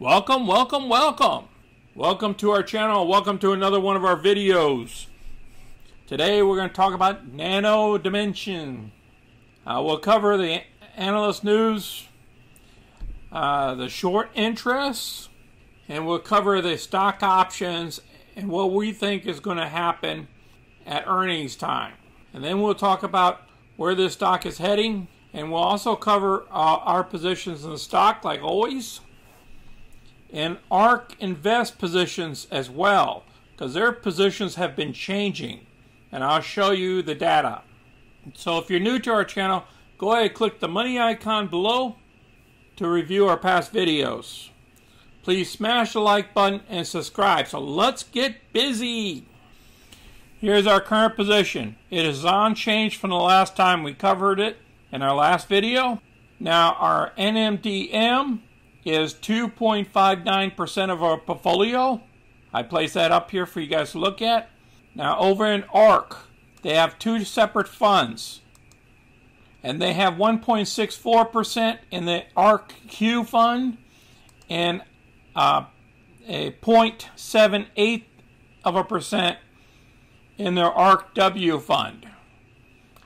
Welcome, welcome, welcome. Welcome to our channel. Welcome to another one of our videos. Today we're going to talk about Nano Dimension. We'll cover the analyst news, the short interests, and we'll cover the stock options and what we think is going to happen at earnings time. And then we'll talk about where this stock is heading, and we'll also cover our positions in the stock like always, and ARK Invest positions as well, because their positions have been changing, and I'll show you the data. So if you're new to our channel, go ahead and click the money icon below to review our past videos. Please smash the like button and subscribe. So let's get busy. Here's our current position. It is unchanged from the last time we covered it in our last video. Now our NNDM is 2.59% of our portfolio. I place that up here for you guys to look at. Now over in ARK, they have two separate funds, and they have 1.64% in the ARKQ fund and a 0.78% in their ARKW fund.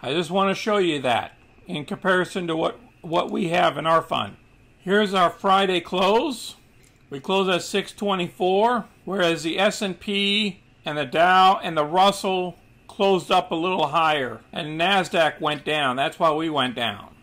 I just want to show you that in comparison to what we have in our fund. Here's our Friday close. We close at 624, whereas the S&P and the Dow and the Russell closed up a little higher, and NASDAQ went down. That's why we went down.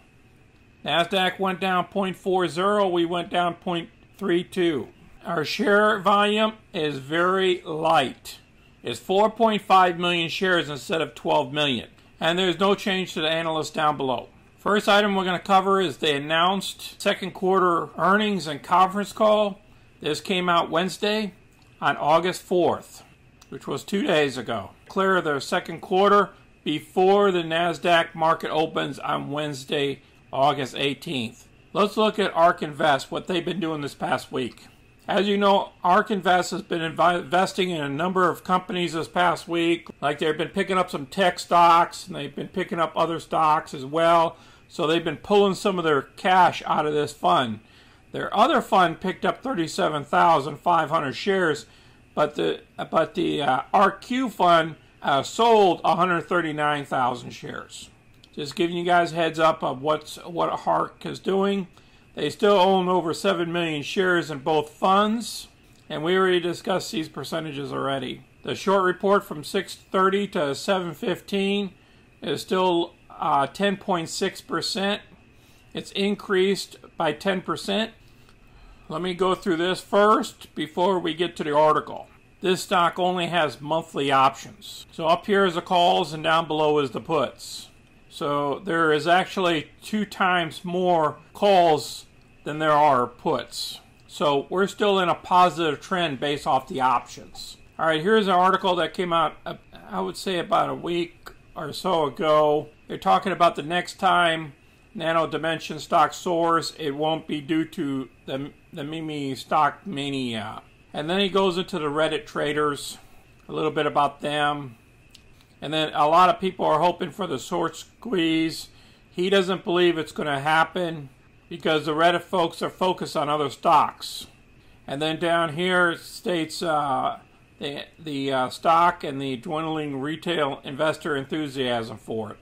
NASDAQ went down 0.40. We went down 0.32. Our share volume is very light. It's 4.5 million shares instead of 12 million. And there's no change to the analysts down below. First item we're going to cover is they announced second quarter earnings and conference call. This came out Wednesday on August 4th, which was 2 days ago. Clear their second quarter before the NASDAQ market opens on Wednesday, August 18th. Let's look at ARK Invest, what they've been doing this past week. As you know, ARK Invest has been investing in a number of companies this past week. Like they've been picking up some tech stocks, and they've been picking up other stocks as well. So they've been pulling some of their cash out of this fund. Their other fund picked up 37,500 shares, but the ARKQ fund sold 139,000 shares. Just giving you guys a heads up of what ARK is doing. They still own over 7 million shares in both funds, and we already discussed these percentages already. The short report from 6:30 to 7:15 is still 10.6%. It's increased by 10%. Let me go through this first before we get to the article. This stock only has monthly options. So up here is the calls and down below is the puts. So there is actually 2 times more calls than there are puts. So we're still in a positive trend based off the options. All right, here's an article that came out, I would say about a week or so ago. They're talking about the next time Nano Dimension stock soars, it won't be due to the meme stock mania. And then he goes into the Reddit traders, a little bit about them. And then a lot of people are hoping for the short squeeze. He doesn't believe it's going to happen because the Reddit folks are focused on other stocks. And then down here it states the stock and the dwindling retail investor enthusiasm for it.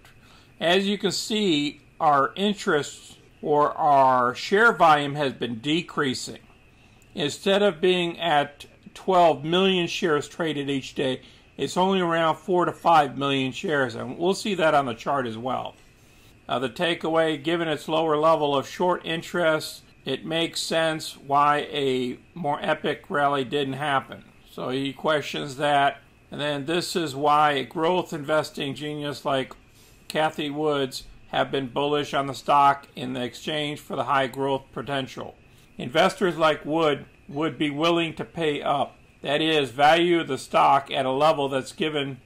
As you can see, our interest or our share volume has been decreasing. Instead of being at 12 million shares traded each day, it's only around 4 to 5 million shares, and we'll see that on the chart as well. The takeaway, given its lower level of short interest, it makes sense why a more epic rally didn't happen. So he questions that. And then this is why a growth investing genius like Cathie Wood have been bullish on the stock in the exchange for the high growth potential. Investors like Wood would be willing to pay up. That is, value the stock at a level that's given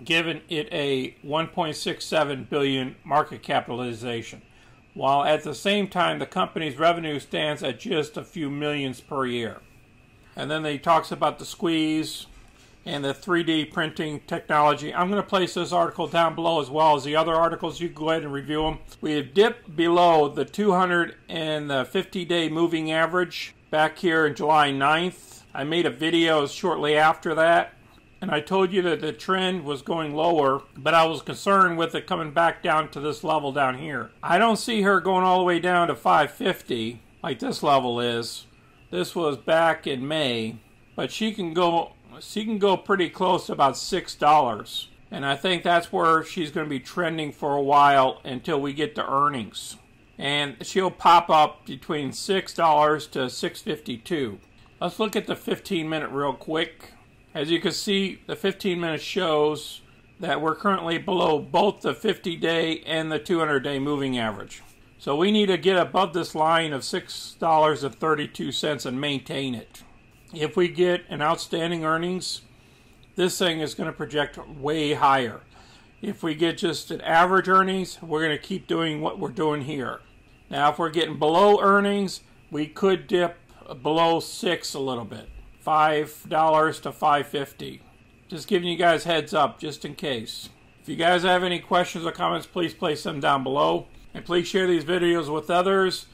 it a 1.67 billion market capitalization, while at the same time the company's revenue stands at just a few millions per year. And then he talks about the squeeze and the 3D printing technology. I'm going to place this article down below as well as the other articles. You can go ahead and review them. We have dipped below the 200 and the 50-day moving average. back here on July 9th. I made a video shortly after that, and I told you that the trend was going lower, but I was concerned with it coming back down to this level down here. I don't see her going all the way down to 550 like this level is. This was back in May, but she can go pretty close to about $6. And I think that's where she's going to be trending for a while until we get to earnings. And she'll pop up between $6 to $6.52. Let's look at the 15-minute real quick. As you can see, the 15-minute shows that we're currently below both the 50-day and the 200-day moving average. So we need to get above this line of $6.32 and maintain it. If we get an outstanding earnings, this thing is going to project way higher. If we get just an average earnings, we're going to keep doing what we're doing here. Now, if we're getting below earnings, we could dip below $6 a little bit. $5 to $5.50. Just giving you guys heads up just in case. If you guys have any questions or comments, please place them down below. And please share these videos with others.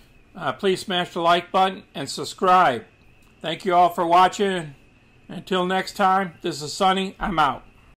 Please smash the like button and subscribe. Thank you all for watching. Until next time, this is Sonny. I'm out.